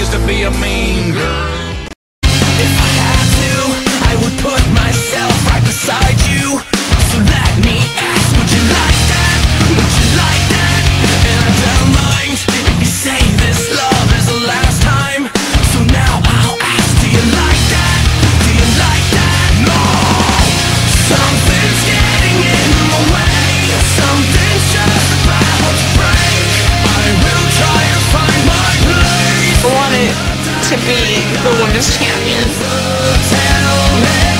used to be a mean girl. If I had to, I would put myself right beside you. So let me ask, would you like that? Would you like that? And I don't mind if you say this love is the last time. So now I'll ask, do you like that? Do you like that? No! Something's getting in my way. Something's just about to break. I will try to find my place. I want it to be the women's champion. Tell me.